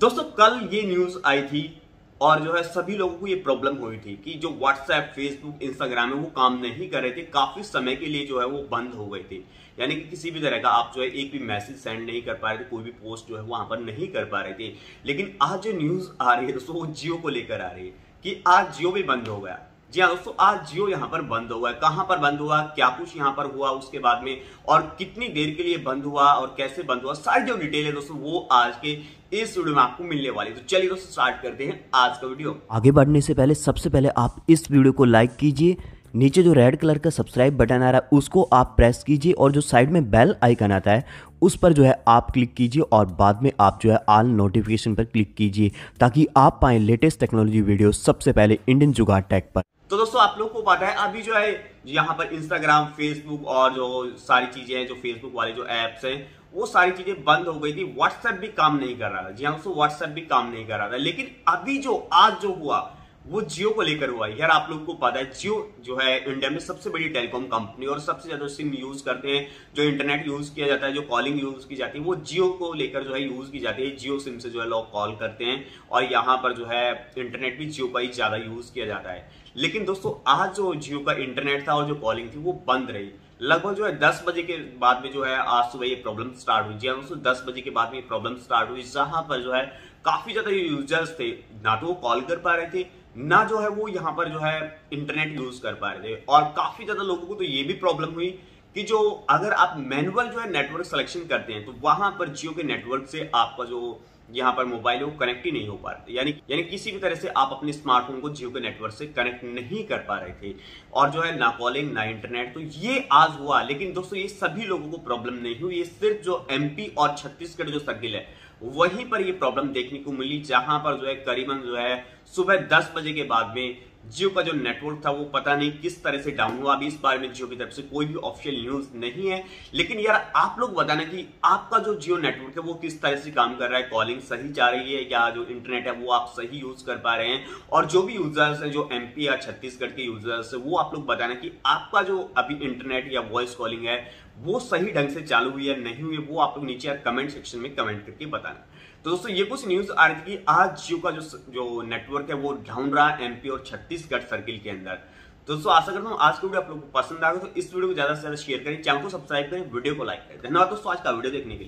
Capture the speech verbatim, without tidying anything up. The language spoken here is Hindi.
दोस्तों कल ये न्यूज आई थी और जो है सभी लोगों को ये प्रॉब्लम हुई थी कि जो व्हाट्सएप, फेसबुक, इंस्टाग्राम है वो काम नहीं कर रहे थे, काफी समय के लिए जो है वो बंद हो गए थे। यानी कि किसी भी तरह का आप जो है एक भी मैसेज सेंड नहीं कर पा रहे थे, कोई भी पोस्ट जो है वहां पर नहीं कर पा रहे थे। लेकिन आज जो न्यूज आ रही है दोस्तों वो जियो को लेकर आ रही है कि आज जियो भी बंद हो गया। जी हाँ दोस्तों, आज जियो यहाँ पर बंद हुआ है। कहाँ पर बंद हुआ, क्या कुछ यहाँ पर हुआ उसके बाद में, और कितनी देर के लिए बंद हुआ और कैसे बंद हुआ, सारी जो डिटेल है दोस्तों वो आज के इस वीडियो में आपको मिलने वाली है। तो चलिए दोस्तों स्टार्ट करते हैं आज का वीडियो। आगे बढ़ने से पहले सबसे पहले आप इस वीडियो को लाइक कीजिए, नीचे जो रेड कलर का सब्सक्राइब बटन आ रहा है उसको आप प्रेस कीजिए और जो साइड में बेल आइकन आता है उस पर जो है आप क्लिक कीजिए और बाद में आप जो है ऑल नोटिफिकेशन पर क्लिक कीजिए ताकि आप पाएं लेटेस्ट टेक्नोलॉजी वीडियो सबसे पहले इंडियन जुगाड़ टेक पर। तो दोस्तों आप लोगों को पता है अभी जो है यहाँ पर इंस्टाग्राम, फेसबुक और जो सारी चीजें हैं, जो फेसबुक वाले जो ऐप्स हैं वो सारी चीजें बंद हो गई थी। व्हाट्सएप भी काम नहीं कर रहा था। जी हाँ दोस्तों, व्हाट्सएप भी काम नहीं कर रहा था। लेकिन अभी जो आज जो हुआ वो जियो को लेकर हुआ है। यार आप लोग को पता है जियो जो है इंडिया में सबसे बड़ी टेलीकॉम कंपनी और सबसे ज्यादा सिम यूज करते हैं, जो इंटरनेट यूज किया जाता है, जो कॉलिंग यूज की जाती है वो जियो को लेकर जो है यूज की जाती है। जियो सिम से जो है लोग कॉल करते हैं और यहाँ पर जो है इंटरनेट भी जियो का ही ज्यादा यूज किया जाता है। लेकिन दोस्तों आज जो जियो का इंटरनेट था और जो कॉलिंग थी वो बंद रही। लगभग जो है दस बजे के बाद में जो है आज सुबह ये प्रॉब्लम स्टार्ट हुई। जी हाँ दोस्तों, दस बजे के बाद में ये प्रॉब्लम स्टार्ट हुई, जहां पर जो है काफी ज्यादा यूजर्स थे, ना तो वो कॉल कर पा रहे थे ना जो है वो यहाँ पर जो है इंटरनेट यूज कर पा रहे थे। और काफी ज्यादा लोगों को तो ये भी प्रॉब्लम हुई कि जो अगर आप मैनुअल जो है नेटवर्क सिलेक्शन करते हैं तो वहां पर जियो के नेटवर्क से आपका जो यहाँ पर मोबाइल है वो कनेक्ट ही नहीं हो पा रहे। यानी यानी किसी भी तरह से आप अपने स्मार्टफोन को जियो के नेटवर्क से कनेक्ट नहीं कर पा रहे थे और जो है ना कॉलिंग ना इंटरनेट। तो ये आज हुआ। लेकिन दोस्तों ये सभी लोगों को प्रॉब्लम नहीं हुई, ये सिर्फ जो एमपी और छत्तीसगढ़ जो सर्किल है वहीं पर ये प्रॉब्लम देखने को मिली, जहां पर जो है करीबन जो है सुबह दस बजे के बाद में जियो का जो नेटवर्क था वो पता नहीं किस तरह से डाउन हुआ। अभी इस बारे में जियो की तरफ से कोई भी ऑफिशियल न्यूज नहीं है। लेकिन यार आप लोग बताना कि आपका जो जियो नेटवर्क है वो किस तरह से काम कर रहा है, कॉलिंग सही जा रही है या जो इंटरनेट है वो आप सही यूज कर पा रहे हैं। और जो भी यूजर्स हैं, जो एमपी या छत्तीसगढ़ के यूजर्स है, वो आप लोग बताना कि आपका जो अभी इंटरनेट या वॉइस कॉलिंग है वो सही ढंग से चालू हुई या नहीं हुई, वो आप लोग नीचे कमेंट सेक्शन में कमेंट करके बताना। तो दोस्तों ये कुछ न्यूज आ रही थी कि आज जियो का जो जो नेटवर्क है वो डाउन रहा एमपी और छत्तीसगढ़ सर्किल के अंदर। दोस्तों आशा करता हूँ आज की वीडियो आप लोगों को पसंद आएगा। तो इस वीडियो को ज्यादा से ज्यादा शेयर करें, चैनल को सब्सक्राइब करें, वीडियो को लाइक करें। धन्यवाद दोस्तों आज का वीडियो देखने के लिए।